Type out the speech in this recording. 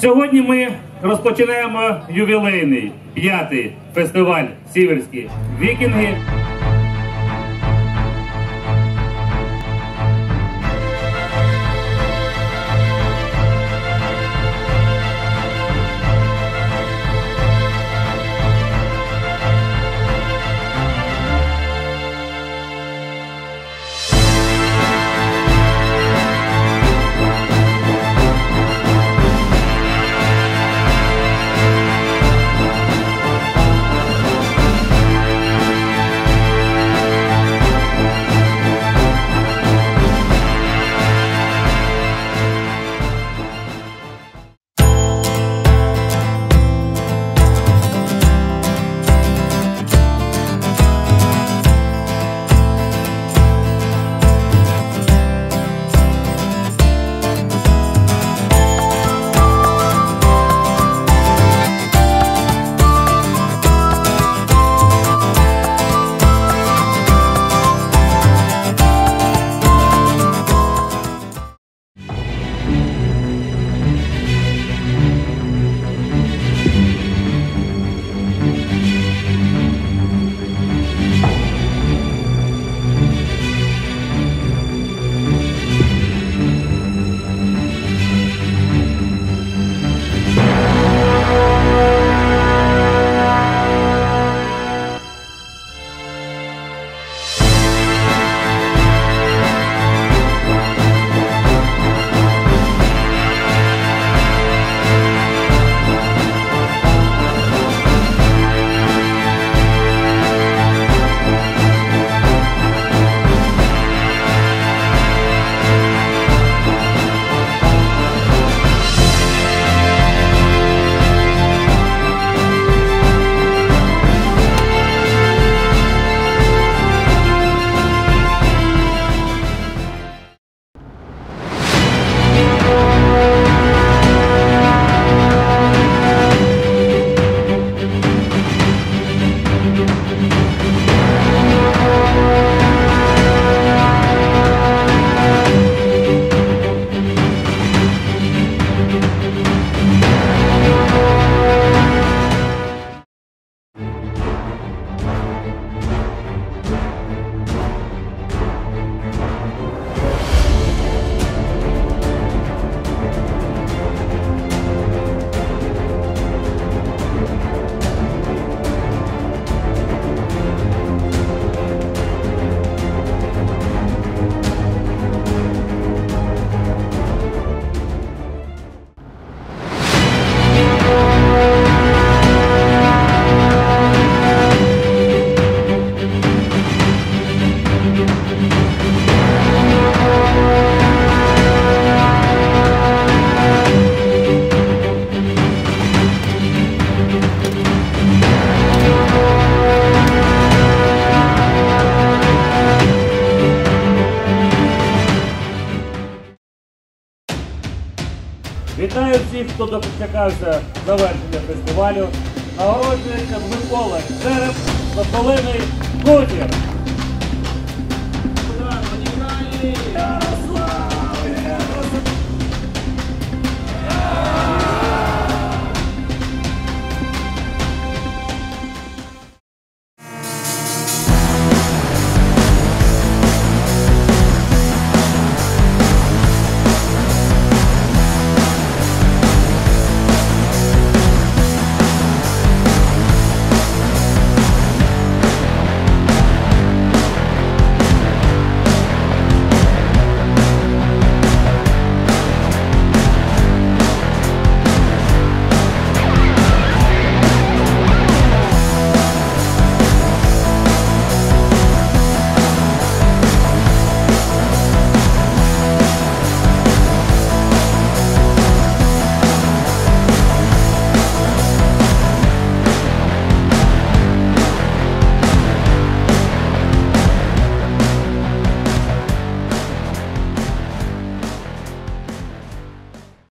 Сьогодні ми розпочинаємо ювілейний 5-й фестиваль «Сіверські вікінги». Вітаю всіх, хто дочекався завершення фестивалю. Нагороджується Микола Череп та Василина Гудєр.